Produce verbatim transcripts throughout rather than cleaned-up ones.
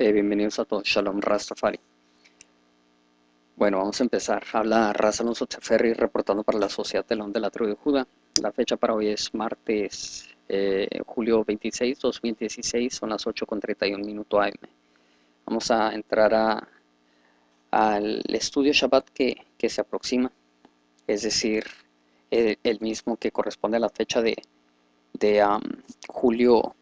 Eh, bienvenidos a todos, Shalom Rastafari. Bueno, vamos a empezar. Habla Ras Alonso Teferri reportando para la Sociedad de la Onda de la Tribu de Judá. La fecha para hoy es martes, eh, julio veintiséis, dos mil dieciséis, son las ocho con treinta y un minutos A M. Vamos a entrar a, al estudio Shabbat que, que se aproxima, es decir, el, el mismo que corresponde a la fecha de, de um, julio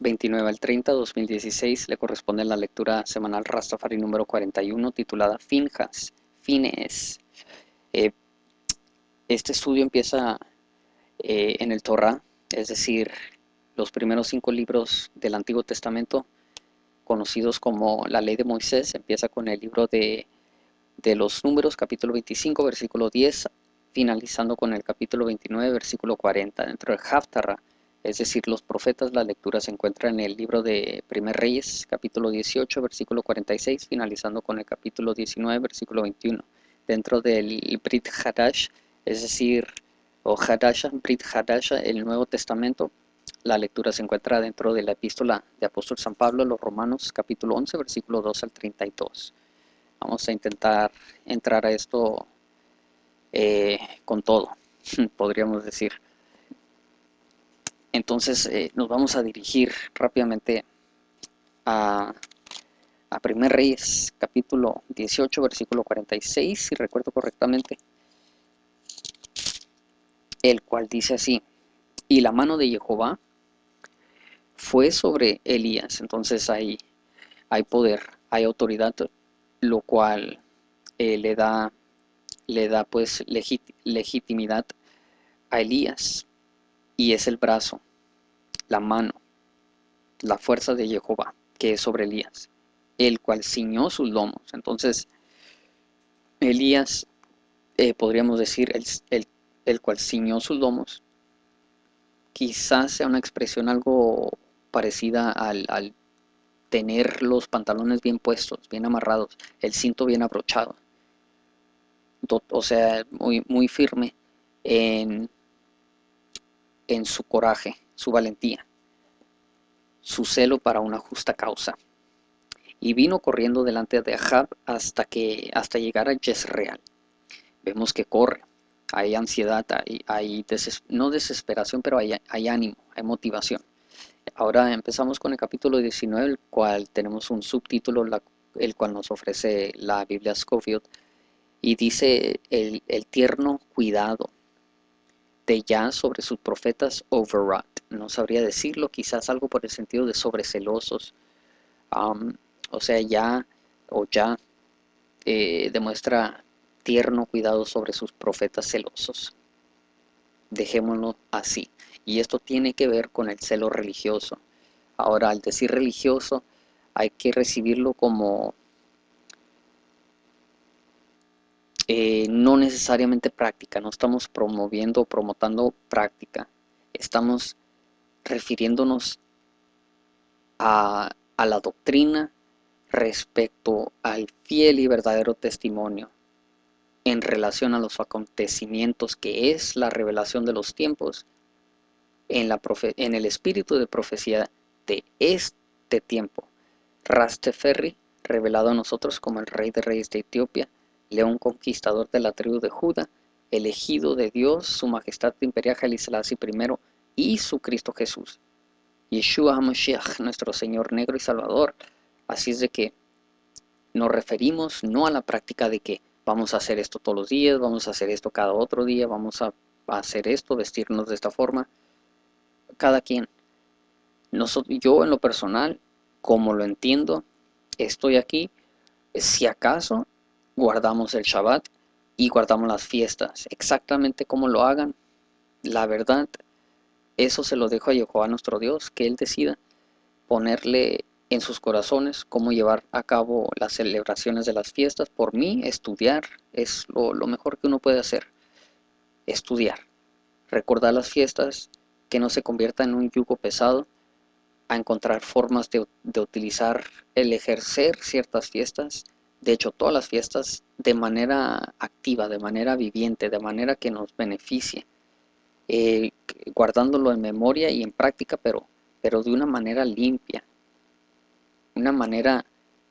veintinueve al treinta, dos mil dieciséis, le corresponde la lectura semanal Rastafari número cuarenta y uno, titulada Finjas, Finees. Eh, este estudio empieza eh, en el Torah, es decir, los primeros cinco libros del Antiguo Testamento, conocidos como la Ley de Moisés. Empieza con el libro de, de los Números, capítulo veinticinco, versículo diez, finalizando con el capítulo veintinueve, versículo cuarenta, dentro de Haftarra. Es decir, los profetas, la lectura se encuentra en el libro de Primer Reyes, capítulo dieciocho, versículo cuarenta y seis, finalizando con el capítulo diecinueve, versículo veintiuno. Dentro del Brit Hadash, es decir, o Hadasha, Brit Hadash, el Nuevo Testamento, la lectura se encuentra dentro de la epístola de Apóstol San Pablo a los Romanos, capítulo once, versículo dos al treinta y dos. Vamos a intentar entrar a esto eh, con todo, podríamos decir. Entonces eh, nos vamos a dirigir rápidamente a, a Primer Reyes, capítulo dieciocho, versículo cuarenta y seis, si recuerdo correctamente, el cual dice así: y la mano de Jehová fue sobre Elías. Entonces hay, hay poder, hay autoridad, lo cual eh, le da, le da pues legit, legitimidad a Elías. Y es el brazo, la mano, la fuerza de Jehová, que es sobre Elías, el cual ciñó sus lomos. Entonces, Elías, eh, podríamos decir, el, el, el cual ciñó sus lomos, quizás sea una expresión algo parecida al, al tener los pantalones bien puestos, bien amarrados, el cinto bien abrochado, o sea, muy, muy firme en... en su coraje, su valentía, su celo para una justa causa. Y vino corriendo delante de Ajab hasta que hasta llegar a Jezreel. Vemos que corre, hay ansiedad, hay, hay deses, no desesperación, pero hay, hay ánimo, hay motivación. Ahora empezamos con el capítulo diecinueve, el cual tenemos un subtítulo, la, el cual nos ofrece la Biblia Scofield, y dice el, el tierno cuidado de JAH sobre sus profetas overwrought. No sabría decirlo, quizás algo por el sentido de sobrecelosos. Um, o sea, JAH o JAH eh, demuestra tierno cuidado sobre sus profetas celosos. Dejémoslo así. Y esto tiene que ver con el celo religioso. Ahora, al decir religioso, hay que recibirlo como Eh, no necesariamente práctica. No estamos promoviendo o promotando práctica, estamos refiriéndonos a, a la doctrina respecto al fiel y verdadero testimonio en relación a los acontecimientos que es la revelación de los tiempos en, la profe en el espíritu de profecía de este tiempo. Rastafari, revelado a nosotros como el Rey de Reyes de Etiopía, León conquistador de la tribu de Judá, elegido de Dios, su majestad imperial Haile Selassie primero y su Cristo Jesús, Yeshua Mashiach, nuestro Señor negro y Salvador. Así es de que nos referimos no a la práctica de que vamos a hacer esto todos los días, vamos a hacer esto cada otro día, vamos a hacer esto, vestirnos de esta forma. Cada quien. Nosotros, yo en lo personal, como lo entiendo, estoy aquí, si acaso guardamos el Shabbat y guardamos las fiestas. Exactamente como lo hagan, la verdad, eso se lo dejo a Jehová nuestro Dios, que Él decida ponerle en sus corazones cómo llevar a cabo las celebraciones de las fiestas. Por mí, estudiar es lo, lo mejor que uno puede hacer. Estudiar, recordar las fiestas, que no se convierta en un yugo pesado, a encontrar formas de, de utilizar el ejercer ciertas fiestas. De hecho, todas las fiestas de manera activa, de manera viviente, de manera que nos beneficie, eh, guardándolo en memoria y en práctica, pero, pero de una manera limpia, una manera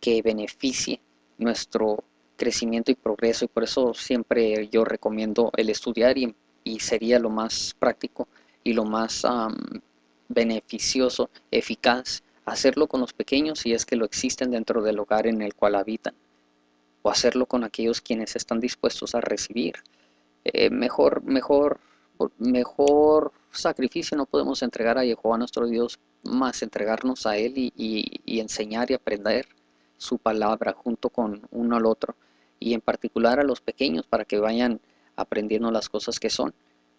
que beneficie nuestro crecimiento y progreso, y por eso siempre yo recomiendo el estudiar y, y sería lo más práctico y lo más um, beneficioso, eficaz, hacerlo con los pequeños si es que lo existen dentro del hogar en el cual habitan, o hacerlo con aquellos quienes están dispuestos a recibir. Eh, mejor, mejor, mejor sacrificio no podemos entregar a Jehová nuestro Dios, más entregarnos a Él y, y, y enseñar y aprender su palabra junto con uno al otro, y en particular a los pequeños para que vayan aprendiendo las cosas que son.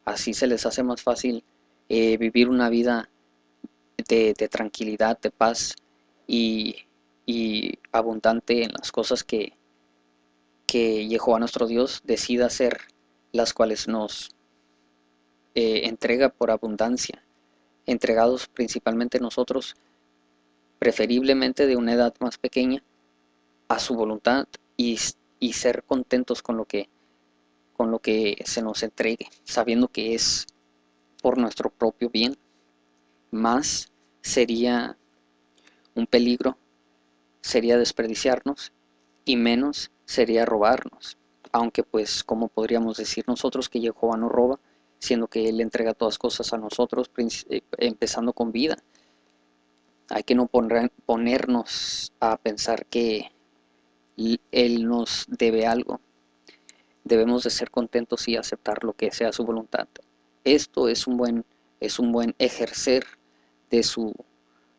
Así se les hace más fácil eh, vivir una vida de, de tranquilidad, de paz y, y abundante en las cosas que, que Jehová nuestro Dios decida hacer, las cuales nos eh, entrega por abundancia, entregados principalmente nosotros, preferiblemente de una edad más pequeña, a su voluntad y, y ser contentos con lo que, con lo que se nos entregue, sabiendo que es por nuestro propio bien. Más sería un peligro, sería desperdiciarnos, y menos sería robarnos. Aunque pues, como podríamos decir nosotros que Jehová no roba, siendo que Él entrega todas cosas a nosotros, empezando con vida. Hay que no poner, ponernos a pensar que Él nos debe algo. Debemos de ser contentos y aceptar lo que sea su voluntad. Esto es un buen, es un buen ejercer de su,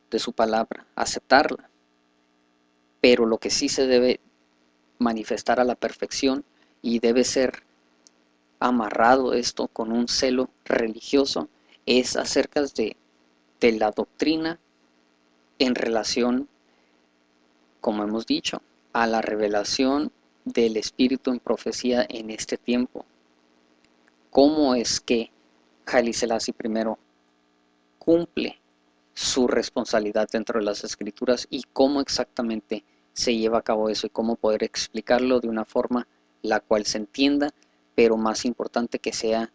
de su palabra, aceptarla. Pero lo que sí se debe manifestar a la perfección, y debe ser amarrado esto con un celo religioso, es acerca de, de la doctrina en relación, como hemos dicho, a la revelación del Espíritu en profecía en este tiempo. ¿Cómo es que Haile Selassie I cumple su responsabilidad dentro de las Escrituras, y cómo exactamente se lleva a cabo eso, y cómo poder explicarlo de una forma la cual se entienda, pero más importante que sea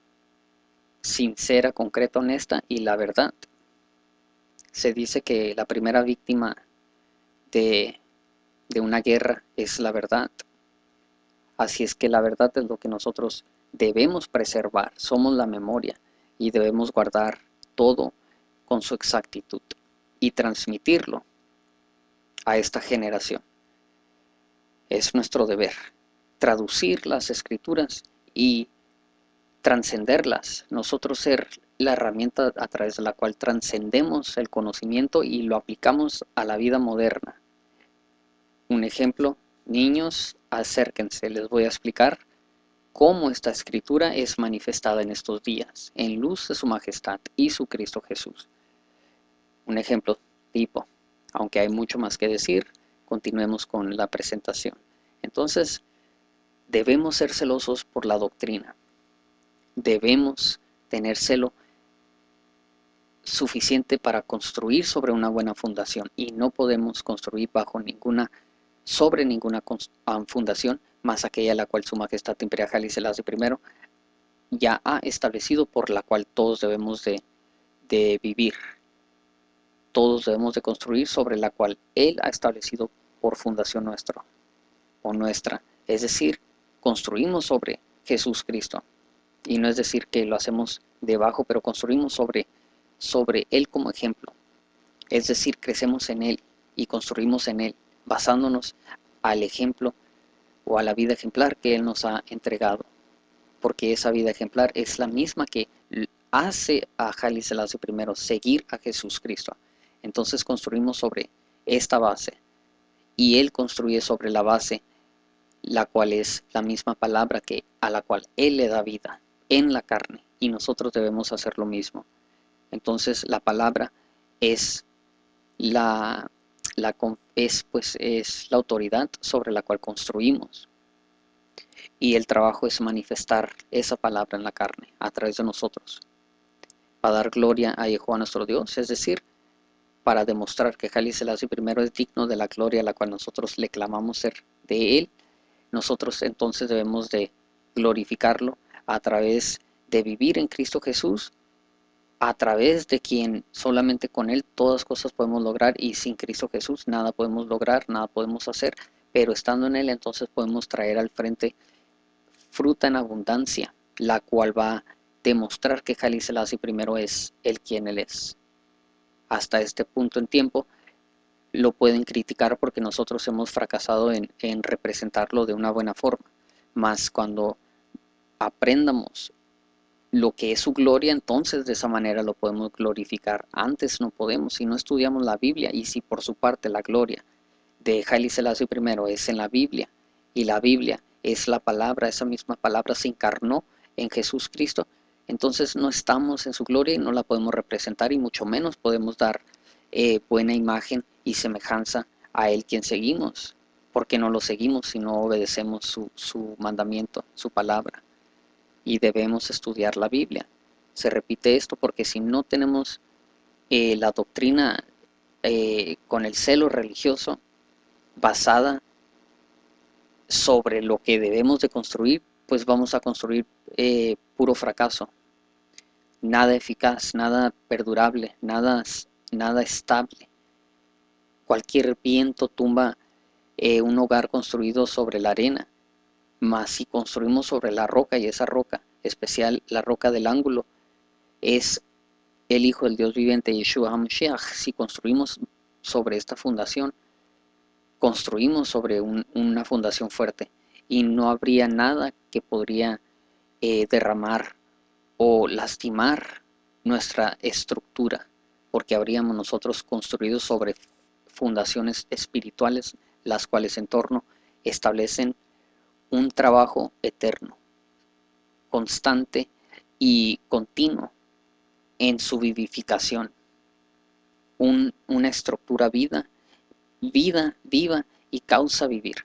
sincera, concreta, honesta y la verdad? Se dice que la primera víctima de, de una guerra es la verdad. Así es que la verdad es lo que nosotros debemos preservar. Somos la memoria y debemos guardar todo con su exactitud y transmitirlo a esta generación. Es nuestro deber traducir las Escrituras y trascenderlas, nosotros ser la herramienta a través de la cual trascendemos el conocimiento y lo aplicamos a la vida moderna. Un ejemplo, niños, acérquense, les voy a explicar cómo esta Escritura es manifestada en estos días, en luz de su majestad y su Cristo Jesús. Un ejemplo tipo, aunque hay mucho más que decir, continuemos con la presentación. Entonces, debemos ser celosos por la doctrina. Debemos tener celo suficiente para construir sobre una buena fundación, y no podemos construir bajo ninguna, sobre ninguna fundación más aquella la cual su majestad imperial Haile Selassie I ya ha establecido, por la cual todos debemos de, de vivir. Todos debemos de construir sobre la cual Él ha establecido por fundación nuestro o nuestra. Es decir, construimos sobre Jesús Cristo. Y no es decir que lo hacemos debajo, pero construimos sobre, sobre Él como ejemplo. Es decir, crecemos en Él y construimos en Él, basándonos al ejemplo o a la vida ejemplar que Él nos ha entregado. Porque esa vida ejemplar es la misma que hace a Haile Selassie I seguir a Jesús Cristo. Entonces construimos sobre esta base, y Él construye sobre la base, la cual es la misma palabra que a la cual Él le da vida en la carne, y nosotros debemos hacer lo mismo. Entonces la palabra es la, la, es, pues, es la autoridad sobre la cual construimos, y el trabajo es manifestar esa palabra en la carne a través de nosotros, para dar gloria a Jehová nuestro Dios, es decir, para demostrar que Haile Selassie I es digno de la gloria a la cual nosotros le clamamos ser de Él. Nosotros entonces debemos de glorificarlo a través de vivir en Cristo Jesús, a través de quien solamente con Él todas cosas podemos lograr, y sin Cristo Jesús nada podemos lograr, nada podemos hacer, pero estando en Él entonces podemos traer al frente fruta en abundancia, la cual va a demostrar que Haile Selassie primero es Él quien Él es. Hasta este punto en tiempo lo pueden criticar porque nosotros hemos fracasado en, en representarlo de una buena forma, mas cuando aprendamos lo que es su gloria, entonces de esa manera lo podemos glorificar. Antes no podemos, si no estudiamos la Biblia, y si por su parte la gloria de Haile Selassie primero es en la Biblia, y la Biblia es la palabra, esa misma palabra se encarnó en Jesús Cristo, entonces no estamos en su gloria y no la podemos representar, y mucho menos podemos dar eh, buena imagen y semejanza a Él quien seguimos, porque no lo seguimos si no obedecemos su, su mandamiento, su palabra. Y debemos estudiar la Biblia. Se repite esto porque si no tenemos eh, la doctrina eh, con el celo religioso basada sobre lo que debemos de construir, pues vamos a construir eh, puro fracaso. Nada eficaz, nada perdurable, nada, nada estable. Cualquier viento tumba eh, un hogar construido sobre la arena. Mas si construimos sobre la roca, y esa roca especial, la roca del ángulo, es el Hijo del Dios viviente, Yeshua Mashiach. Si construimos sobre esta fundación, construimos sobre un, una fundación fuerte, y no habría nada que podría eh, derramar o lastimar nuestra estructura, porque habríamos nosotros construido sobre fundaciones espirituales, las cuales en torno establecen un trabajo eterno, constante y continuo en su vivificación. Un, una estructura vida, vida viva y causa vivir.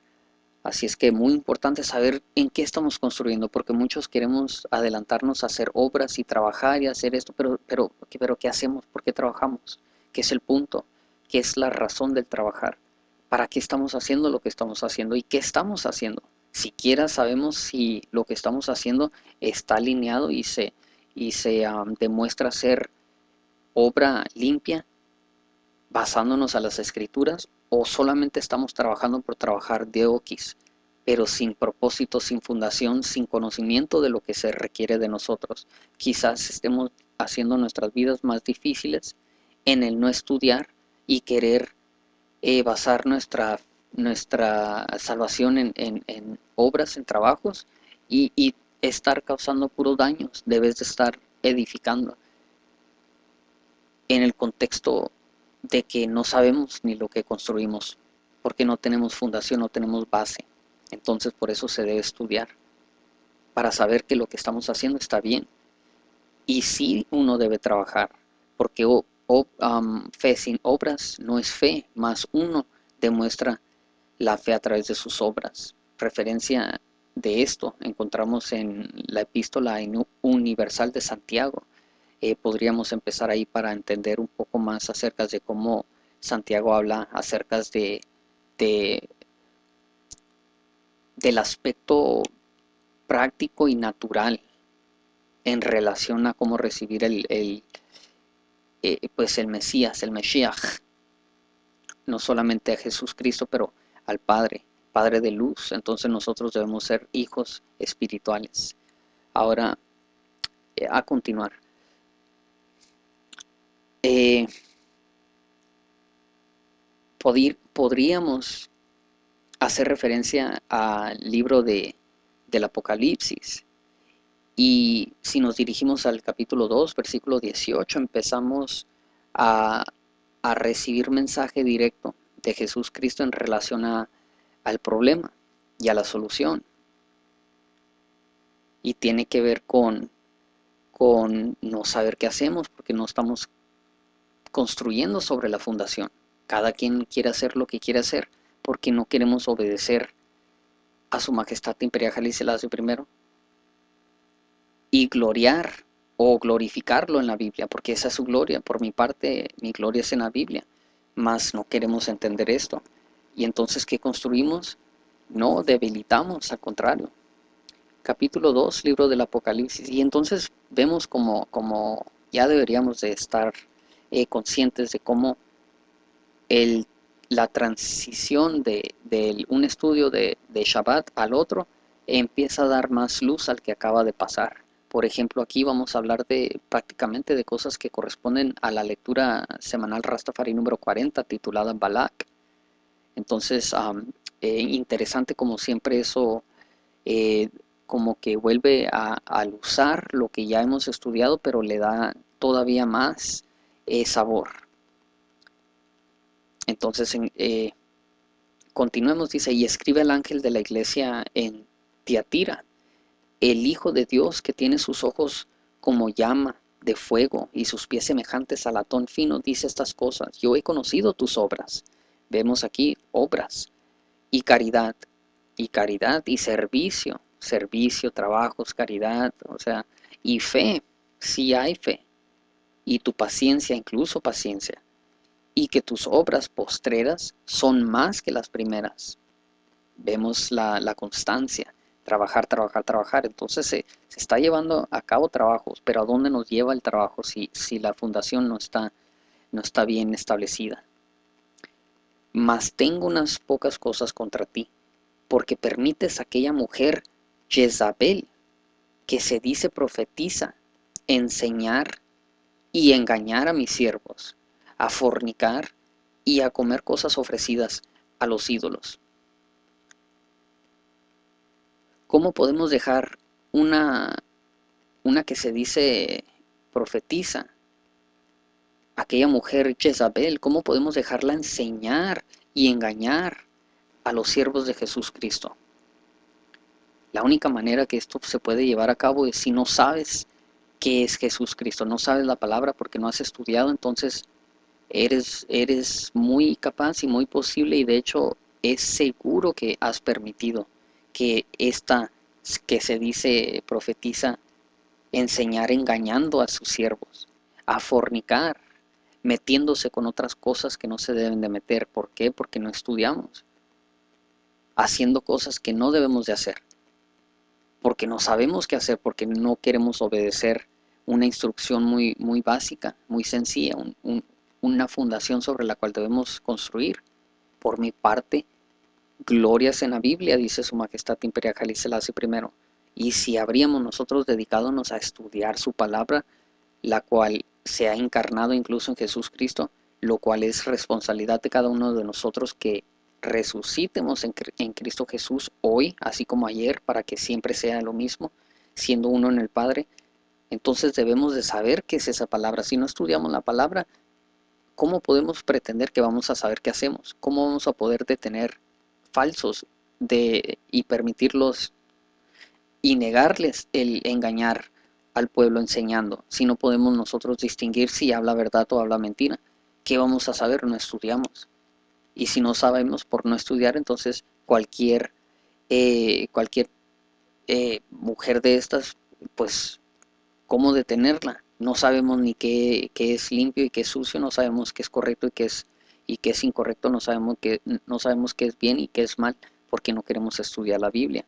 Así es que muy importante saber en qué estamos construyendo, porque muchos queremos adelantarnos a hacer obras y trabajar y hacer esto, pero, pero, pero ¿qué hacemos? ¿Por qué trabajamos? ¿Qué es el punto? ¿Qué es la razón del trabajar? ¿Para qué estamos haciendo lo que estamos haciendo? ¿Y qué estamos haciendo? Siquiera sabemos si lo que estamos haciendo está alineado y se, y se um, demuestra ser obra limpia basándonos a las escrituras, o solamente estamos trabajando por trabajar de oquis, pero sin propósito, sin fundación, sin conocimiento de lo que se requiere de nosotros. Quizás estemos haciendo nuestras vidas más difíciles en el no estudiar y querer eh, basar nuestra fe, nuestra salvación en, en, en obras, en trabajos, y, y estar causando puros daños. Debes de estar edificando en el contexto de que no sabemos ni lo que construimos, porque no tenemos fundación, no tenemos base. Entonces por eso se debe estudiar, para saber que lo que estamos haciendo está bien. Y sí, uno debe trabajar, porque o, o, um, fe sin obras no es fe, más uno demuestra la fe a través de sus obras. Referencia de esto encontramos en la epístola universal de Santiago. Eh, podríamos empezar ahí para entender un poco más acerca de cómo Santiago habla acerca de, de del aspecto práctico y natural en relación a cómo recibir el, el eh, pues el Mesías, el Mashiach, no solamente a Jesús Cristo, pero al Padre, Padre de luz. Entonces nosotros debemos ser hijos espirituales. Ahora, eh, a continuar. Eh, podir, podríamos hacer referencia al libro de, del Apocalipsis. Y si nos dirigimos al capítulo dos, versículo dieciocho, empezamos a... a recibir mensaje directo de Jesús Cristo en relación a, al problema y a la solución. Y tiene que ver con, con no saber qué hacemos, porque no estamos construyendo sobre la fundación. Cada quien quiere hacer lo que quiere hacer, porque no queremos obedecer a su majestad imperial Haile Selassie primero y gloriar o glorificarlo en la Biblia, porque esa es su gloria. Por mi parte, mi gloria es en la Biblia, mas no queremos entender esto. Y entonces, ¿qué construimos? No, debilitamos, al contrario. Capítulo dos, libro del Apocalipsis. Y entonces vemos como, como ya deberíamos de estar eh, conscientes de cómo el, la transición de, de un estudio de, de Shabbat al otro empieza a dar más luz al que acaba de pasar. Por ejemplo, aquí vamos a hablar de prácticamente de cosas que corresponden a la lectura semanal Rastafari número cuarenta, titulada Balak. Entonces, um, eh, interesante como siempre eso, eh, como que vuelve a, a usar lo que ya hemos estudiado, pero le da todavía más eh, sabor. Entonces, eh, continuemos, dice, y escribe al ángel de la iglesia en Tiatira, el Hijo de Dios que tiene sus ojos como llama de fuego y sus pies semejantes a latón fino, dice estas cosas: yo he conocido tus obras. Vemos aquí obras y caridad, y caridad y servicio, servicio, trabajos, caridad, o sea, y fe, si hay fe, y tu paciencia, incluso paciencia, y que tus obras postreras son más que las primeras. Vemos la, la constancia, trabajar, trabajar, trabajar. Entonces se, se está llevando a cabo trabajos, pero ¿a dónde nos lleva el trabajo si, si la fundación no está, no está bien establecida? Mas tengo unas pocas cosas contra ti, porque permites a aquella mujer Jezabel, que se dice profetiza, enseñar y engañar a mis siervos, a fornicar y a comer cosas ofrecidas a los ídolos. ¿Cómo podemos dejar una, una que se dice profetiza, aquella mujer Jezabel? ¿Cómo podemos dejarla enseñar y engañar a los siervos de Jesús Cristo? La única manera que esto se puede llevar a cabo es si no sabes qué es Jesús Cristo, no sabes la palabra porque no has estudiado. Entonces eres, eres muy capaz y muy posible, y de hecho es seguro que has permitido que esta que se dice profetiza enseñar engañando a sus siervos, a fornicar, metiéndose con otras cosas que no se deben de meter. ¿Por qué? Porque no estudiamos, haciendo cosas que no debemos de hacer, porque no sabemos qué hacer, porque no queremos obedecer una instrucción muy, muy básica, muy sencilla, un, un, una fundación sobre la cual debemos construir. Por mi parte, glorias en la Biblia, dice su majestad imperial Haile Selassie I, y si habríamos nosotros dedicándonos a estudiar su palabra, la cual se ha encarnado incluso en Jesús Cristo, lo cual es responsabilidad de cada uno de nosotros que resucitemos en, en Cristo Jesús hoy, así como ayer, para que siempre sea lo mismo, siendo uno en el Padre. Entonces debemos de saber qué es esa palabra. Si no estudiamos la palabra, ¿cómo podemos pretender que vamos a saber qué hacemos? ¿Cómo vamos a poder detener falsos de, y permitirlos y negarles el engañar al pueblo enseñando? Si no podemos nosotros distinguir si habla verdad o habla mentira, ¿qué vamos a saber? No estudiamos. Y si no sabemos por no estudiar, entonces cualquier, eh, cualquier eh, mujer de estas, pues, ¿cómo detenerla? No sabemos ni qué, qué es limpio y qué es sucio, no sabemos qué es correcto y qué es, y qué es incorrecto, no sabemos qué, no sabemos qué es bien y qué es mal, porque no queremos estudiar la Biblia.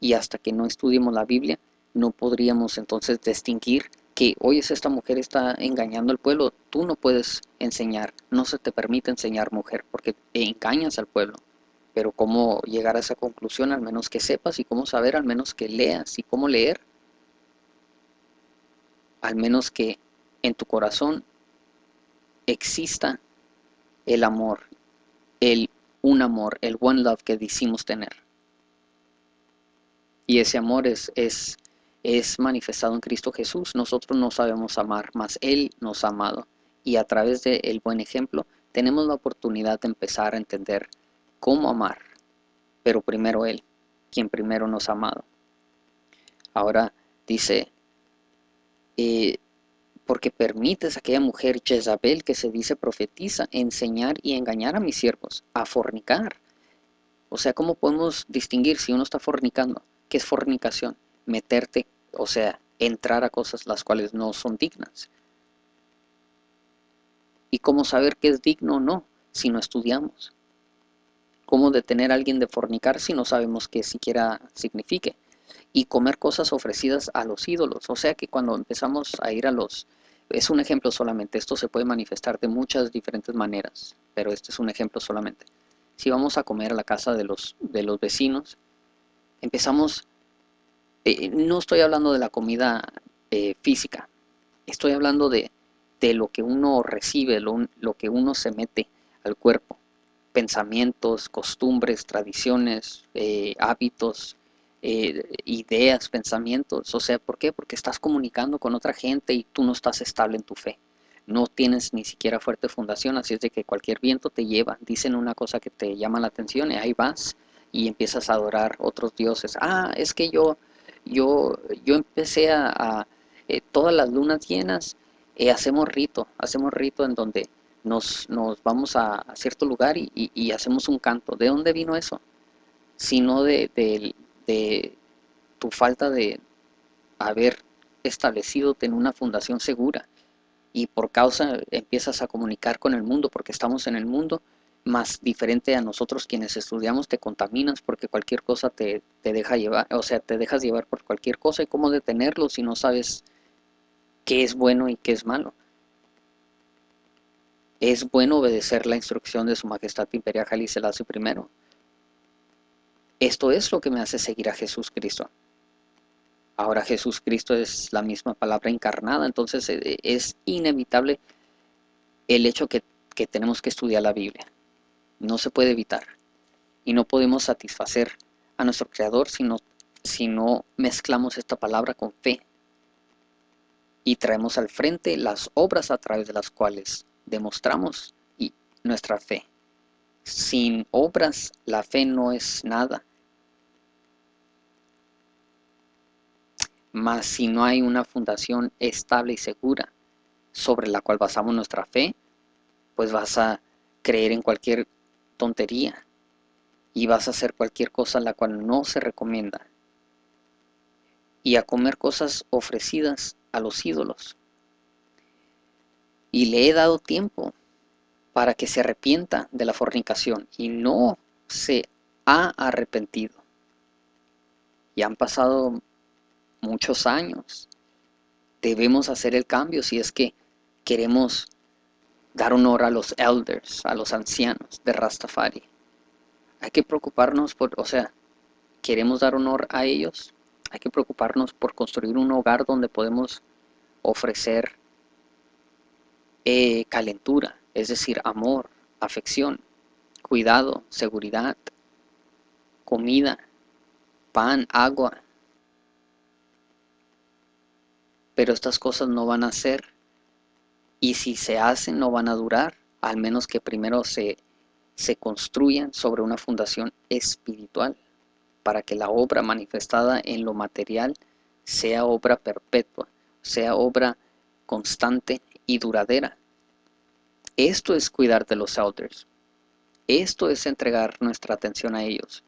Y hasta que no estudiemos la Biblia, no podríamos entonces distinguir que, oye, esta mujer está engañando al pueblo. Tú no puedes enseñar, no se te permite enseñar, mujer, porque engañas al pueblo. Pero ¿cómo llegar a esa conclusión? Al menos que sepas, y cómo saber, al menos que leas, y cómo leer, al menos que en tu corazón exista el amor, el un amor, el one love que decimos tener. Y ese amor es... es es manifestado en Cristo Jesús. Nosotros no sabemos amar, mas Él nos ha amado. Y a través del buen ejemplo, tenemos la oportunidad de empezar a entender cómo amar. Pero primero Él, quien primero nos ha amado. Ahora dice, eh, porque permites a aquella mujer Jezabel, que se dice profetiza, enseñar y engañar a mis siervos, a fornicar. O sea, ¿cómo podemos distinguir si uno está fornicando? ¿Qué es fornicación? Meterte, o sea, entrar a cosas las cuales no son dignas. ¿Y cómo saber qué es digno o no si no estudiamos? ¿Cómo detener a alguien de fornicar si no sabemos qué siquiera signifique? Y comer cosas ofrecidas a los ídolos. O sea que cuando empezamos a ir a los Es un ejemplo solamente, esto se puede manifestar de muchas diferentes maneras, pero este es un ejemplo solamente. Si vamos a comer a la casa de los, de los vecinos, empezamos, eh, no estoy hablando de la comida eh, física, estoy hablando de, de lo que uno recibe, lo, lo que uno se mete al cuerpo, pensamientos, costumbres, tradiciones, eh, hábitos, Eh, ideas, pensamientos, o sea, ¿por qué? Porque estás comunicando con otra gente y tú no estás estable en tu fe, no tienes ni siquiera fuerte fundación, así es de que cualquier viento te lleva, dicen una cosa que te llama la atención y ahí vas y empiezas a adorar otros dioses. Ah, es que yo, yo, yo empecé a, a eh, todas las lunas llenas, eh, hacemos rito, hacemos rito en donde nos, nos vamos a, a cierto lugar y, y, y hacemos un canto. ¿De dónde vino eso? Sino de, de de tu falta de haber establecido en una fundación segura, y por causa empiezas a comunicar con el mundo, porque estamos en el mundo, más diferente a nosotros quienes estudiamos, te contaminas porque cualquier cosa te, te deja llevar, o sea, te dejas llevar por cualquier cosa, y cómo detenerlo si no sabes qué es bueno y qué es malo. Es bueno obedecer la instrucción de Su Majestad Imperial Haile Selassie I. Esto es lo que me hace seguir a Jesús Cristo. Ahora Jesús Cristo es la misma palabra encarnada, entonces es inevitable el hecho que, que tenemos que estudiar la Biblia. No se puede evitar. Y no podemos satisfacer a nuestro Creador si no, si no mezclamos esta palabra con fe. Y traemos al frente las obras a través de las cuales demostramos y nuestra fe. Sin obras, la fe no es nada. Mas si no hay una fundación estable y segura sobre la cual basamos nuestra fe, pues vas a creer en cualquier tontería y vas a hacer cualquier cosa la cual no se recomienda, y a comer cosas ofrecidas a los ídolos. Y le he dado tiempo para que se arrepienta de la fornicación, y no se ha arrepentido. Y han pasado muchos años. Debemos hacer el cambio si es que queremos dar honor a los elders, a los ancianos de Rastafari. Hay que preocuparnos por, o sea, queremos dar honor a ellos, hay que preocuparnos por construir un hogar donde podemos ofrecer eh, calentura, es decir, amor, afección, cuidado, seguridad, comida, pan, agua. Pero estas cosas no van a ser, y si se hacen no van a durar, al menos que primero se, se construyan sobre una fundación espiritual, para que la obra manifestada en lo material sea obra perpetua, sea obra constante y duradera. Esto es cuidar de los elders. Esto es entregar nuestra atención a ellos.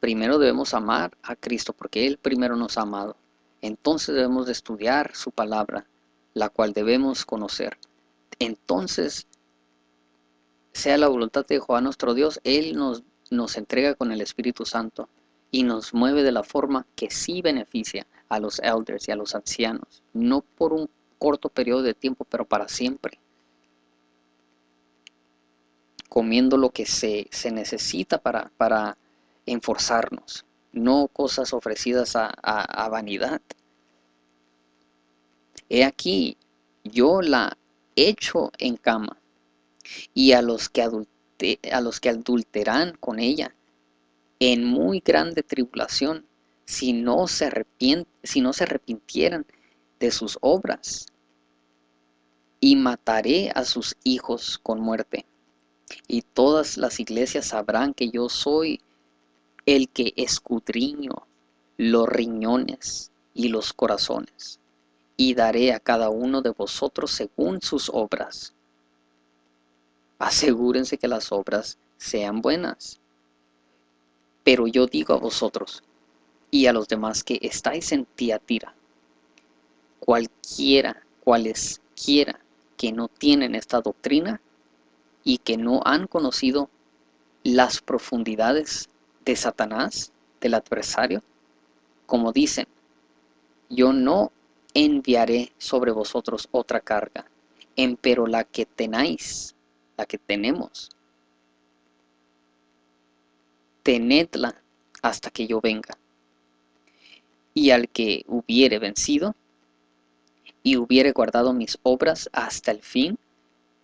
Primero debemos amar a Cristo, porque Él primero nos ha amado. Entonces debemos de estudiar su palabra, la cual debemos conocer. Entonces, sea la voluntad de Jehová nuestro Dios, Él nos, nos entrega con el Espíritu Santo y nos mueve de la forma que sí beneficia a los elders y a los ancianos. No por un corto periodo de tiempo, pero para siempre. Comiendo lo que se, se necesita para, para enforzarnos, no cosas ofrecidas a, a, a vanidad. He aquí, yo la echo en cama, y a los que adulte, a los que adulteran con ella, en muy grande tribulación, si no se arrepient, si no se arrepintieran de sus obras, y mataré a sus hijos con muerte. Y todas las iglesias sabrán que yo soy el que escudriño los riñones y los corazones, y daré a cada uno de vosotros según sus obras. Asegúrense que las obras sean buenas. Pero yo digo a vosotros y a los demás que estáis en Tiatira, cualquiera, cualesquiera que no tienen esta doctrina, y que no han conocido las profundidades de Satanás, del adversario, como dicen, yo no enviaré sobre vosotros otra carga, empero la que tenéis, la que tenemos, tenedla hasta que yo venga. Y al que hubiere vencido y hubiere guardado mis obras hasta el fin,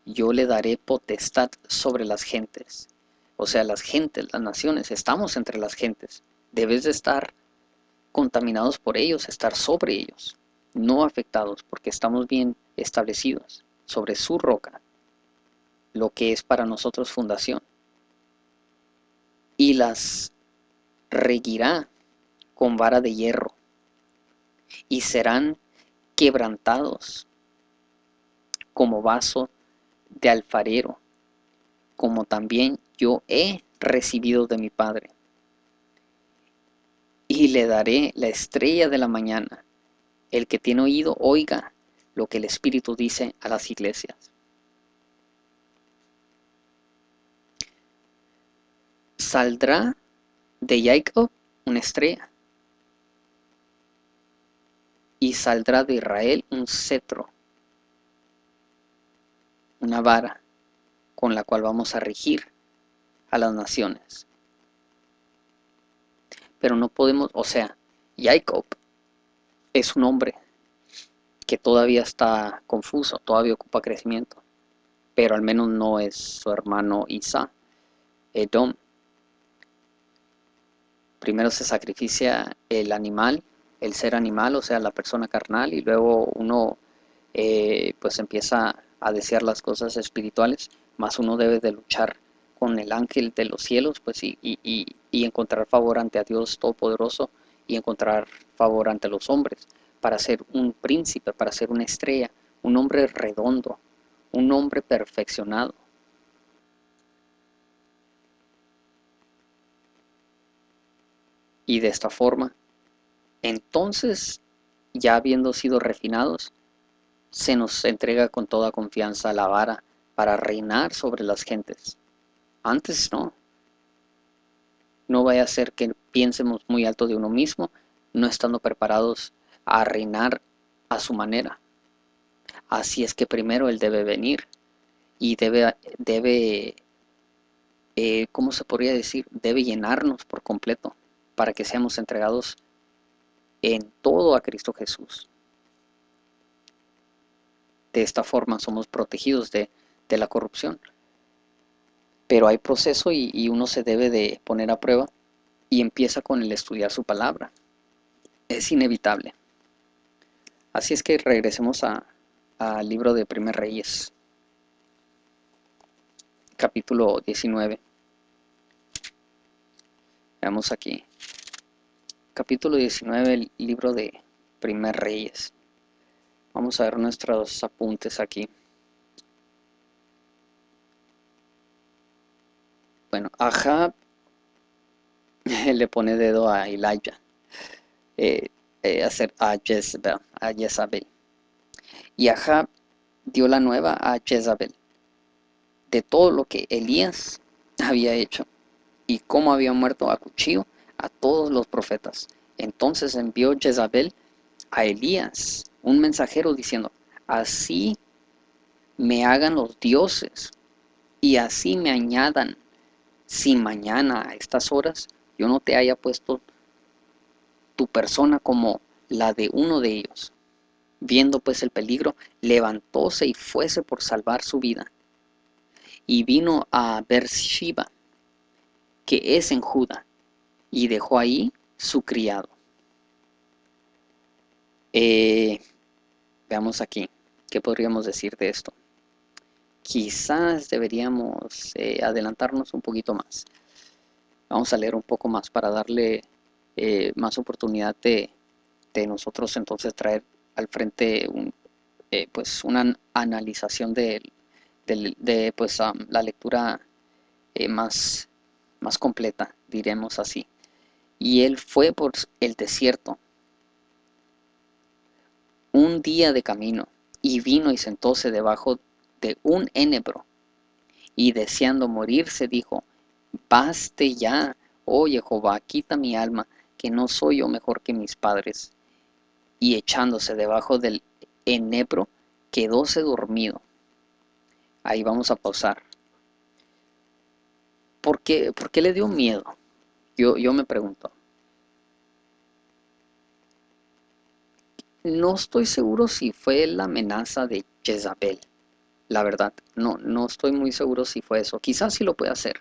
yo le daré potestad sobre las gentes. O sea, las gentes, las naciones, estamos entre las gentes. Debes de estar contaminados por ellos, estar sobre ellos, no afectados, porque estamos bien establecidos sobre su roca, lo que es para nosotros fundación. Y las regirá con vara de hierro, y serán quebrantados como vaso de alfarero, como también yo he recibido de mi Padre. Y le daré la estrella de la mañana. El que tiene oído, oiga lo que el Espíritu dice a las iglesias. Saldrá de Jacob una estrella, y saldrá de Israel un cetro, una vara con la cual vamos a regir a las naciones. Pero no podemos, o sea, Jacob es un hombre que todavía está confuso, todavía ocupa crecimiento, pero al menos no es su hermano Isa, Edom. Primero se sacrifica el animal, el ser animal, o sea, la persona carnal, y luego uno eh, pues empieza a desear las cosas espirituales, más uno debe de luchar con el ángel de los cielos, pues, y, y, y, y encontrar favor ante a Dios Todopoderoso, y encontrar favor ante los hombres, para ser un príncipe, para ser una estrella, un hombre redondo, un hombre perfeccionado. Y de esta forma, entonces, ya habiendo sido refinados, se nos entrega con toda confianza la vara para reinar sobre las gentes. Antes no. No vaya a ser que piensemos muy alto de uno mismo, no estando preparados a reinar a su manera. Así es que primero Él debe venir y debe, debe eh, ¿cómo se podría decir? Debe llenarnos por completo para que seamos entregados en todo a Cristo Jesús. De esta forma somos protegidos de, de la corrupción. Pero hay proceso y, y uno se debe de poner a prueba, y empieza con el estudiar su palabra. Es inevitable. Así es que regresemos a, al libro de Primer Reyes, capítulo diecinueve. Veamos aquí. Capítulo diecinueve, el libro de Primer Reyes. Vamos a ver nuestros apuntes aquí. Bueno, Ajab le pone dedo a Elijah, eh, eh, hacer a Jezabel, a Jezabel. Y Ajab dio la nueva a Jezabel de todo lo que Elías había hecho y cómo había muerto a cuchillo a todos los profetas. Entonces envió Jezabel a Elías un mensajero diciendo: así me hagan los dioses y así me añadan, si mañana a estas horas yo no te haya puesto tu persona como la de uno de ellos. Viendo pues el peligro, levantóse y fuese por salvar su vida. Y vino a Beerseba, que es en Judá, y dejó ahí su criado. Eh, veamos aquí, ¿qué podríamos decir de esto? Quizás deberíamos eh, adelantarnos un poquito más. Vamos a leer un poco más para darle eh, más oportunidad de, de nosotros entonces traer al frente un, eh, pues una analización de, de, de pues, um, la lectura eh, más, más completa, diremos así. Y él fue por el desierto un día de camino, y vino y sentóse debajo de de un enebro, y deseando morirse dijo: baste ya, oh Jehová, quita mi alma, que no soy yo mejor que mis padres. y echándose debajo del enebro, quedóse dormido. Ahí vamos a pausar. ¿Por qué, por qué le dio miedo? Yo, yo me pregunto. No estoy seguro si fue la amenaza de Jezabel. La verdad, no, no estoy muy seguro si fue eso. Quizás sí lo puede hacer.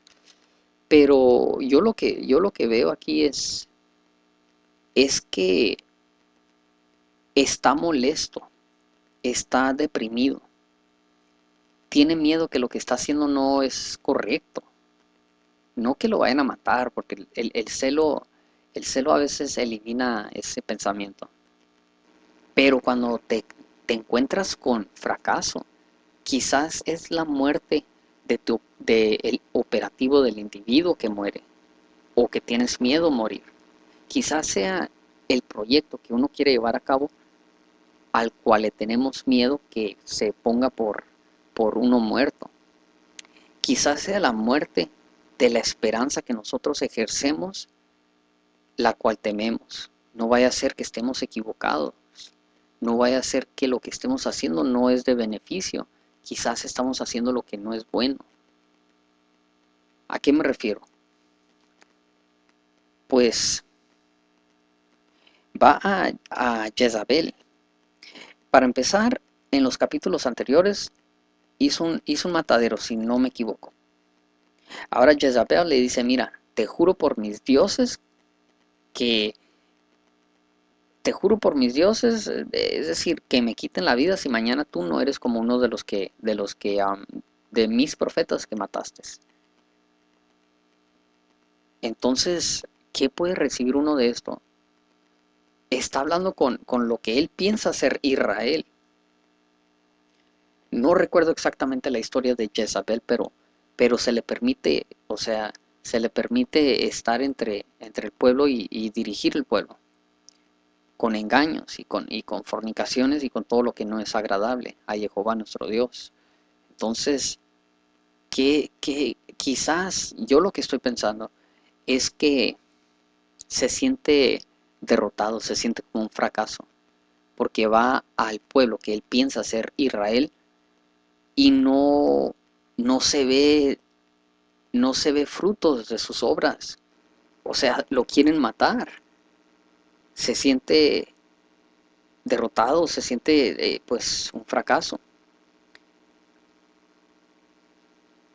Pero yo lo que, yo lo que veo aquí es, es que está molesto, está deprimido, tiene miedo que lo que está haciendo no es correcto. No que lo vayan a matar, porque el, el, celo, el celo a veces elimina ese pensamiento. Pero cuando te, te encuentras con fracaso, quizás es la muerte de tu, de el operativo del individuo que muere, o que tienes miedo a morir. Quizás sea el proyecto que uno quiere llevar a cabo, al cual le tenemos miedo que se ponga por, por uno muerto. Quizás sea la muerte de la esperanza que nosotros ejercemos, la cual tememos. No vaya a ser que estemos equivocados. No vaya a ser que lo que estemos haciendo no es de beneficio. Quizás estamos haciendo lo que no es bueno. ¿A qué me refiero? Pues va a, a Jezabel. Para empezar, en los capítulos anteriores hizo un, hizo un matadero, si no me equivoco. Ahora Jezabel le dice, mira, te juro por mis dioses que... Te juro por mis dioses, es decir, que me quiten la vida si mañana tú no eres como uno de los que, de los que, um, de mis profetas que mataste. Entonces, ¿qué puede recibir uno de esto? Está hablando con, con lo que él piensa ser Israel. No recuerdo exactamente la historia de Jezabel, pero, pero se le permite, o sea, se le permite estar entre, entre el pueblo y, y dirigir el pueblo, con engaños y con, y con fornicaciones y con todo lo que no es agradable a Jehová nuestro Dios. Entonces, que, que quizás yo lo que estoy pensando es que se siente derrotado, se siente como un fracaso, porque va al pueblo que él piensa ser Israel y no, no se ve, no se ve frutos de sus obras. O sea, lo quieren matar. Se siente derrotado, se siente eh, pues un fracaso.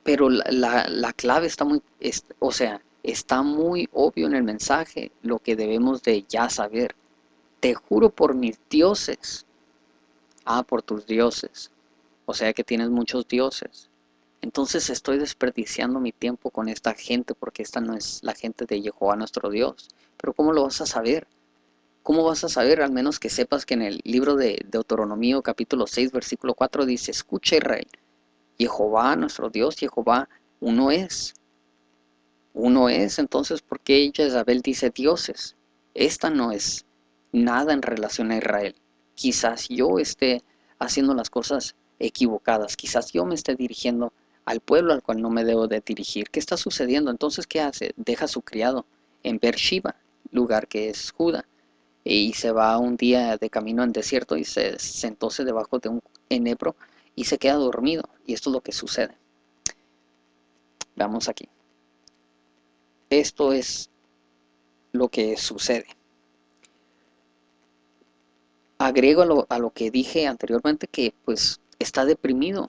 Pero la, la, la clave está muy, es, o sea, está muy obvio en el mensaje lo que debemos de ya saber. Te juro por mis dioses. Ah, por tus dioses. O sea que tienes muchos dioses. Entonces estoy desperdiciando mi tiempo con esta gente porque esta no es la gente de Jehová nuestro Dios. Pero ¿cómo lo vas a saber? ¿Cómo vas a saber? Al menos que sepas que en el libro de Deuteronomio capítulo seis versículo cuatro dice, escucha Israel, Jehová nuestro Dios, Jehová uno es. Uno es, entonces, ¿por qué Jezabel dice dioses? Esta no es nada en relación a Israel. Quizás yo esté haciendo las cosas equivocadas, quizás yo me esté dirigiendo al pueblo al cual no me debo de dirigir. ¿Qué está sucediendo? Entonces, ¿qué hace? Deja a su criado en Beerseba, lugar que es Judá. Y se va un día de camino en desierto y se sentóse debajo de un enebro y se queda dormido. Y esto es lo que sucede. Vamos aquí. Esto es lo que sucede. Agrego a lo, a lo que dije anteriormente que pues está deprimido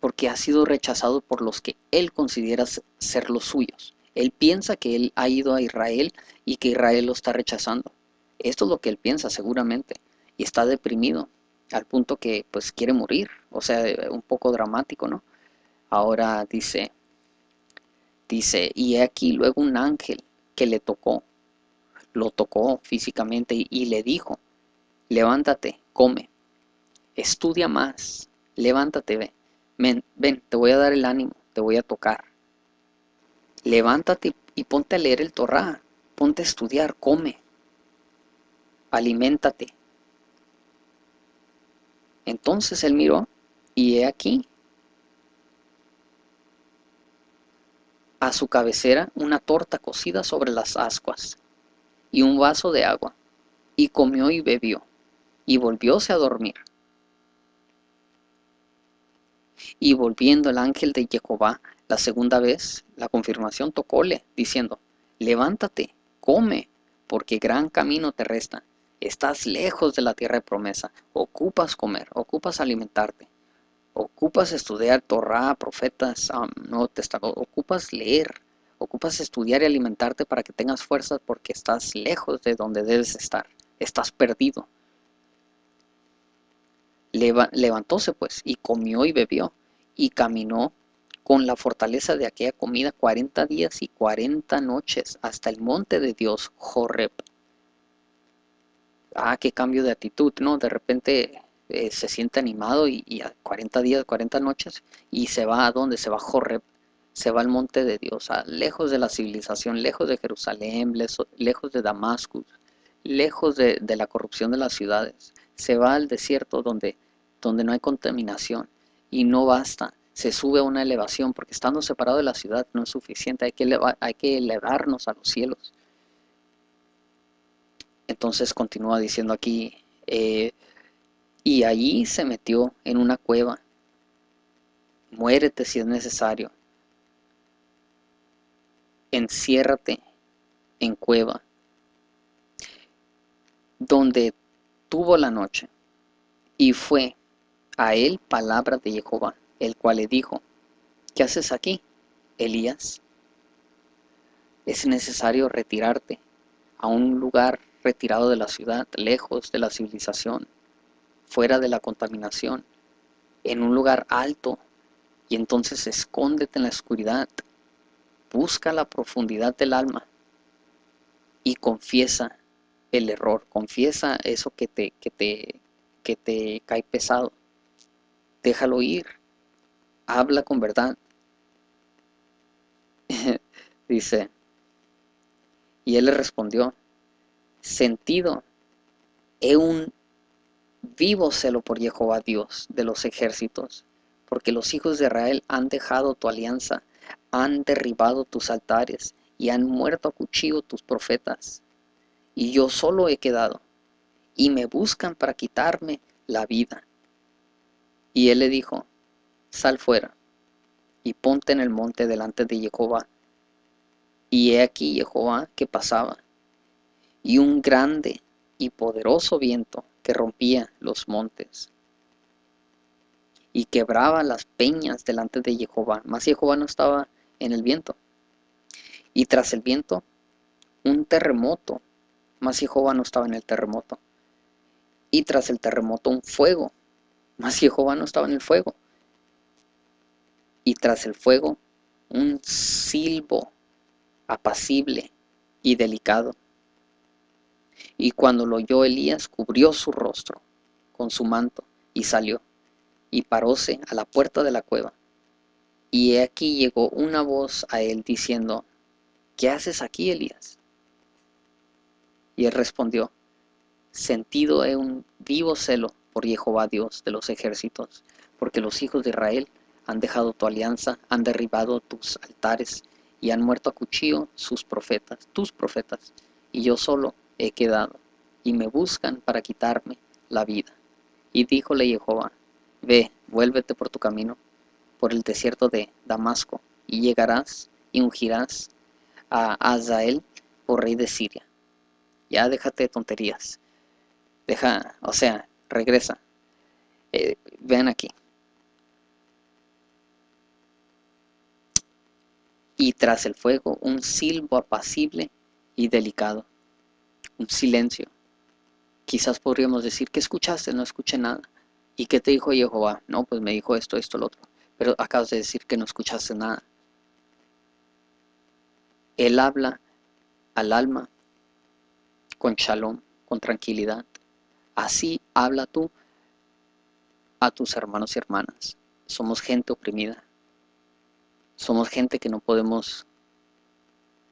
porque ha sido rechazado por los que él considera ser los suyos. Él piensa que él ha ido a Israel y que Israel lo está rechazando. Esto es lo que él piensa seguramente y está deprimido al punto que pues quiere morir, o sea, un poco dramático, ¿no? Ahora dice, dice, y he aquí luego un ángel que le tocó, lo tocó físicamente y, y le dijo, levántate, come, estudia más, levántate, ven, ven, ven, te voy a dar el ánimo, te voy a tocar, levántate y, y ponte a leer el Torah, ponte a estudiar, come. Aliméntate. Entonces él miró y he aquí a su cabecera una torta cocida sobre las ascuas y un vaso de agua y comió y bebió y volvióse a dormir. Y volviendo el ángel de Jehová la segunda vez, la confirmación, tocóle, diciendo, levántate, come, porque gran camino te resta. Estás lejos de la tierra de promesa. Ocupas comer, ocupas alimentarte, ocupas estudiar Torah, profetas, um, Nuevo Testamento, ocupas leer, ocupas estudiar y alimentarte para que tengas fuerzas, porque estás lejos de donde debes estar. Estás perdido. Leva, levantóse pues, y comió y bebió, y caminó con la fortaleza de aquella comida cuarenta días y cuarenta noches hasta el monte de Dios, Horeb. Ah, qué cambio de actitud, ¿no? De repente eh, se siente animado y, y a cuarenta días, cuarenta noches, y se va a dónde, se va a Horeb, se va al monte de Dios, a, lejos de la civilización, lejos de Jerusalén, lejos de Damasco, lejos de, de la corrupción de las ciudades. Se va al desierto donde, donde no hay contaminación, y no basta, se sube a una elevación, porque estando separado de la ciudad no es suficiente, hay que, elevar, hay que elevarnos a los cielos. Entonces continúa diciendo aquí, eh, y allí se metió en una cueva, muérete si es necesario, enciérrate en cueva, donde tuvo la noche, y fue a él palabra de Jehová, el cual le dijo, ¿qué haces aquí, Elías? Es necesario retirarte a un lugar retirado de la ciudad, lejos de la civilización, fuera de la contaminación, en un lugar alto, y entonces escóndete en la oscuridad, busca la profundidad del alma y confiesa el error, confiesa eso que te, que te, que te cae pesado, déjalo ir, habla con verdad. Dice, y él le respondió, sentido, he un vivo celo por Jehová Dios de los ejércitos, porque los hijos de Israel han dejado tu alianza, han derribado tus altares, y han muerto a cuchillo tus profetas, y yo solo he quedado, y me buscan para quitarme la vida. Y él le dijo, sal fuera, y ponte en el monte delante de Jehová. Y he aquí Jehová que pasaba, y un grande y poderoso viento que rompía los montes y quebraba las peñas delante de Jehová, mas Jehová no estaba en el viento. Y tras el viento, un terremoto, mas Jehová no estaba en el terremoto. Y tras el terremoto, un fuego, mas Jehová no estaba en el fuego. Y tras el fuego, un silbo apacible y delicado. Y cuando lo oyó Elías, cubrió su rostro con su manto, y salió, y paróse a la puerta de la cueva. Y he aquí llegó una voz a él, diciendo, ¿qué haces aquí, Elías? Y él respondió, sentido he un vivo celo por Jehová Dios de los ejércitos, porque los hijos de Israel han dejado tu alianza, han derribado tus altares, y han muerto a cuchillo sus profetas, tus profetas, y yo solo he quedado, y me buscan para quitarme la vida. Y díjole Jehová, ve, vuélvete por tu camino, por el desierto de Damasco, y llegarás y ungirás a Hazael por rey de Siria. Ya déjate de tonterías, deja, o sea, regresa. Eh, vean aquí. Y tras el fuego, un silbo apacible y delicado. Un silencio. Quizás podríamos decir, ¿qué escuchaste? No escuché nada. ¿Y qué te dijo Jehová? No, pues me dijo esto, esto, lo otro. Pero acabas de decir que no escuchaste nada. Él habla al alma con shalom, con tranquilidad. Así habla tú a tus hermanos y hermanas. Somos gente oprimida. Somos gente que no podemos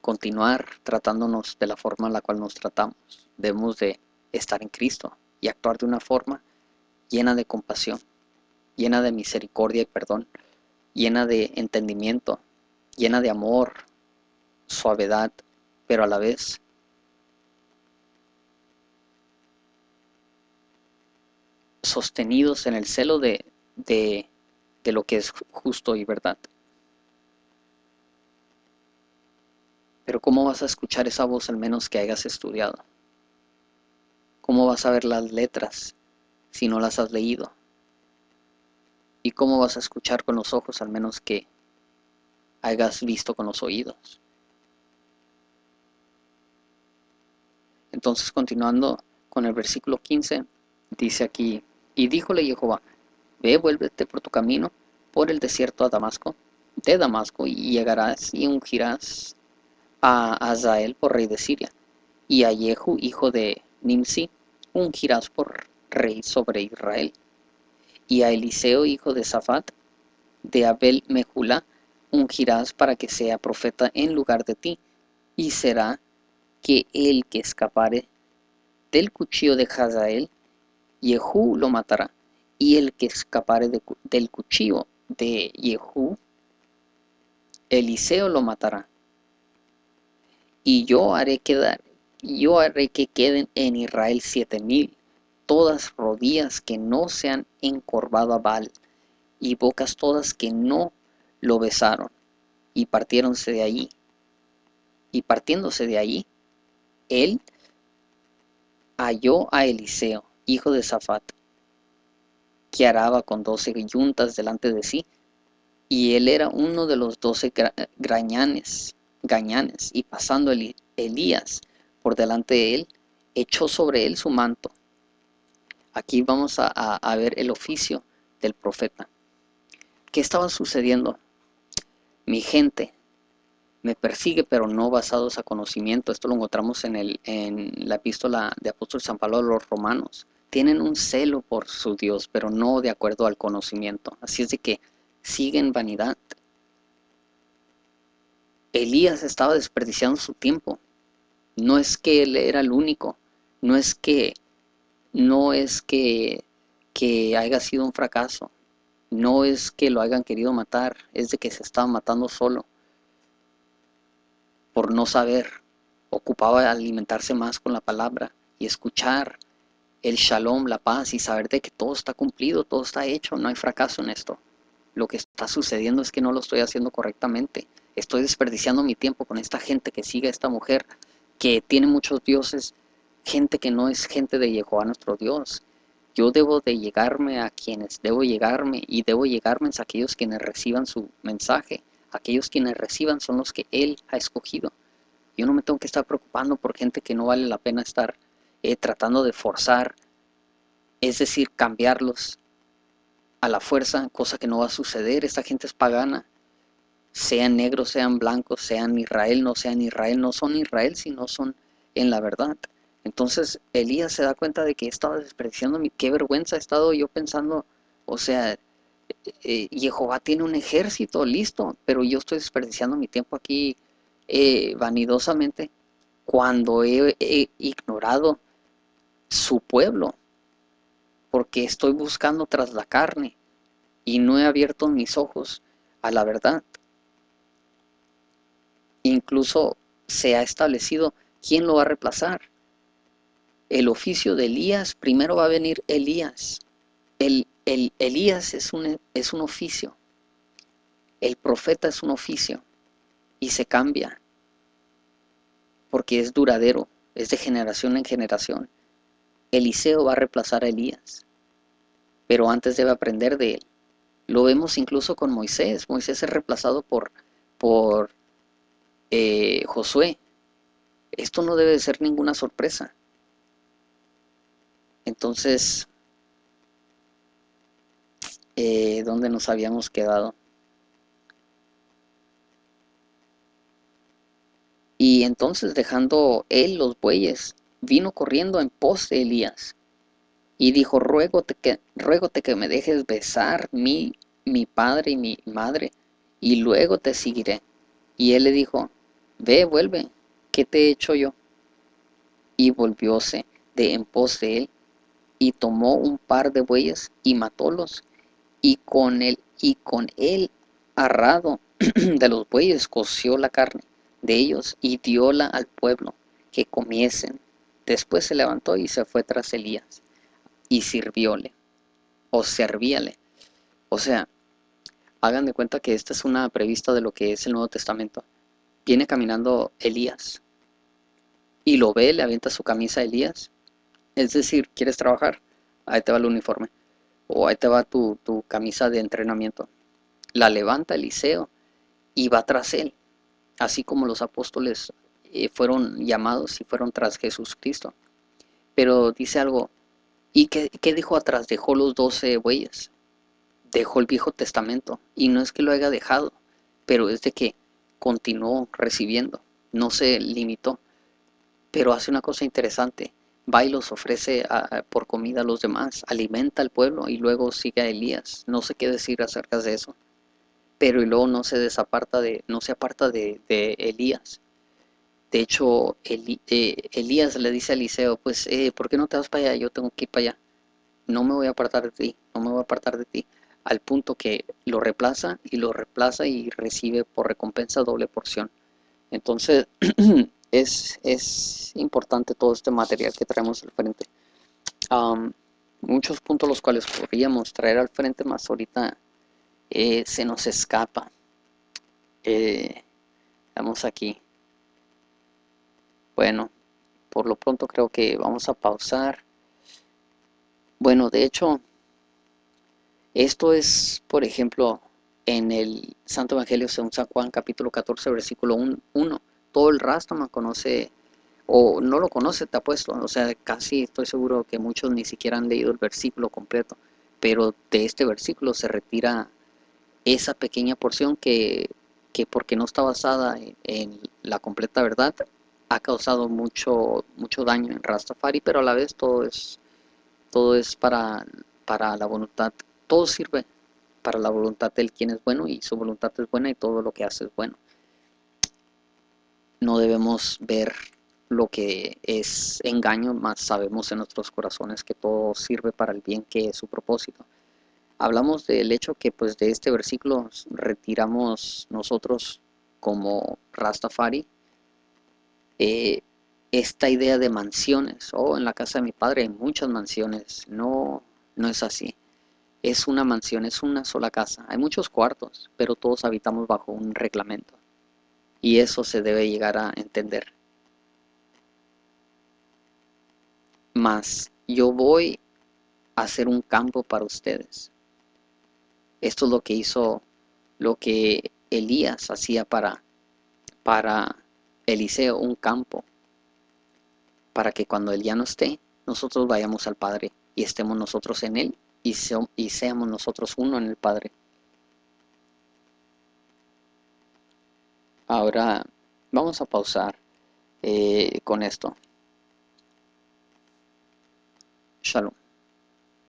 continuar tratándonos de la forma en la cual nos tratamos. Debemos de estar en Cristo y actuar de una forma llena de compasión, llena de misericordia y perdón, llena de entendimiento, llena de amor, suavidad, pero a la vez sostenidos en el celo de, de, de lo que es justo y verdad. Pero ¿cómo vas a escuchar esa voz al menos que hayas estudiado? ¿Cómo vas a ver las letras si no las has leído? ¿Y cómo vas a escuchar con los ojos al menos que hayas visto con los oídos? Entonces, continuando con el versículo quince, dice aquí: y díjole Jehová, ve, vuélvete por tu camino por el desierto a Damasco, de Damasco, y llegarás y ungirás a Hazael por rey de Siria, y a Jehú, hijo de Nimsi, ungirás por rey sobre Israel, y a Eliseo, hijo de Safat, de Abel Mejulá, ungirás para que sea profeta en lugar de ti, y será que el que escapare del cuchillo de Hazael, Jehú lo matará, y el que escapare de, del cuchillo de Jehú, Eliseo lo matará. Y yo haré quedar, yo haré que queden en Israel siete mil, todas rodillas que no se han encorvado a Baal, y bocas todas que no lo besaron, y partiéronse de allí, y partiéndose de allí, él halló a Eliseo, hijo de Safat, que araba con doce yuntas delante de sí, y él era uno de los doce gra grañanes, gañanes, y pasando el Elías por delante de él, echó sobre él su manto. Aquí vamos a, a, a ver el oficio del profeta. ¿Qué estaba sucediendo? Mi gente me persigue, pero no basados a conocimiento. Esto lo encontramos en, el, en la epístola de Apóstol San Pablo a los Romanos. Tienen un celo por su Dios, pero no de acuerdo al conocimiento. Así es de que siguen vanidad. Elías estaba desperdiciando su tiempo. No es que él era el único, no es que no es que, que haya sido un fracaso, no es que lo hayan querido matar, es de que se estaba matando solo por no saber. Ocupaba alimentarse más con la palabra y escuchar el shalom, la paz, y saber de que todo está cumplido, todo está hecho, no hay fracaso en esto. Lo que está sucediendo es que no lo estoy haciendo correctamente. Estoy desperdiciando mi tiempo con esta gente que sigue a esta mujer, que tiene muchos dioses, gente que no es gente de Jehová nuestro Dios. Yo debo de llegarme a quienes debo llegarme, y debo llegarme a aquellos quienes reciban su mensaje. Aquellos quienes reciban son los que Él ha escogido. Yo no me tengo que estar preocupando por gente que no vale la pena estar eh, tratando de forzar, es decir, cambiarlos a la fuerza, cosa que no va a suceder. Esta gente es pagana, sean negros, sean blancos, sean Israel, no sean Israel, no son Israel, sino son en la verdad. Entonces Elías se da cuenta de que estaba desperdiciando mi, qué vergüenza, he estado yo pensando, o sea, eh, Jehová tiene un ejército listo, pero yo estoy desperdiciando mi tiempo aquí eh, vanidosamente, cuando he, he ignorado su pueblo, porque estoy buscando tras la carne y no he abierto mis ojos a la verdad. Incluso se ha establecido quién lo va a reemplazar. El oficio de Elías, primero va a venir Elías. El, el, Elías es un, es un oficio. El profeta es un oficio y se cambia porque es duradero, es de generación en generación. Eliseo va a reemplazar a Elías, pero antes debe aprender de él. Lo vemos incluso con Moisés. Moisés es reemplazado por, por eh, Josué. Esto no debe de ser ninguna sorpresa. Entonces, eh, ¿dónde nos habíamos quedado? Y entonces, dejando él los bueyes, vino corriendo en pos de Elías, y dijo, ruégote que, ruégote que me dejes besar mi, mi padre y mi madre, y luego te seguiré. Y él le dijo, ve, vuelve, ¿qué te he hecho yo? Y volvióse de en pos de él, y tomó un par de bueyes, y matólos, y con él, y con él arrado de los bueyes, coció la carne de ellos, y dióla al pueblo, que comiesen. Después se levantó y se fue tras Elías, y sirvióle. o servíale. O sea, hagan de cuenta que esta es una prevista de lo que es el Nuevo Testamento. Viene caminando Elías y lo ve, le avienta su camisa a Elías. Es decir, ¿quieres trabajar? Ahí te va el uniforme, o ahí te va tu, tu camisa de entrenamiento. La levanta Eliseo y va tras él, así como los apóstoles eh, fueron llamados y fueron tras Jesucristo. Pero dice algo, ¿y qué, qué dijo atrás? Dejó los doce bueyes, dejó el Viejo Testamento, y no es que lo haya dejado, pero es de que continuó recibiendo, no se limitó. Pero hace una cosa interesante, va y los ofrece a, por comida a los demás, alimenta al pueblo y luego sigue a Elías. No sé qué decir acerca de eso, pero y luego no se desaparta de, no se aparta de, de Elías. De hecho, Eli, eh, Elías le dice a Eliseo, pues, eh, ¿por qué no te vas para allá? Yo tengo que ir para allá. No me voy a apartar de ti, no me voy a apartar de ti. Al punto que lo reemplaza y lo reemplaza y recibe por recompensa doble porción. Entonces, es, es importante todo este material que traemos al frente. Um, muchos puntos los cuales podríamos traer al frente, más ahorita eh, se nos escapa. Eh, vamos aquí. Bueno, por lo pronto creo que vamos a pausar. Bueno, de hecho, esto es, por ejemplo, en el Santo Evangelio según San Juan, capítulo catorce, versículo uno. Todo el Rastaman conoce, o no lo conoce, te apuesto. O sea, casi estoy seguro que muchos ni siquiera han leído el versículo completo. Pero de este versículo se retira esa pequeña porción que, que porque no está basada en, en la completa verdad, ha causado mucho, mucho daño en Rastafari. Pero a la vez todo es, todo es para, para la voluntad. Todo sirve para la voluntad del quien es bueno, y su voluntad es buena y todo lo que hace es bueno. No debemos ver lo que es engaño, más sabemos en nuestros corazones que todo sirve para el bien que es su propósito. Hablamos del hecho que pues de este versículo retiramos nosotros como Rastafari eh, esta idea de mansiones. Oh, en la casa de mi padre hay muchas mansiones. No, no es así. Es una mansión, es una sola casa. Hay muchos cuartos, pero todos habitamos bajo un reglamento. Y eso se debe llegar a entender. Mas yo voy a hacer un campo para ustedes. Esto es lo que hizo, lo que Elías hacía para, para Eliseo, un campo. Para que cuando él ya no esté, nosotros vayamos al Padre y estemos nosotros en él. Y, se, y seamos nosotros uno en el Padre. Ahora vamos a pausar eh, con esto. Shalom.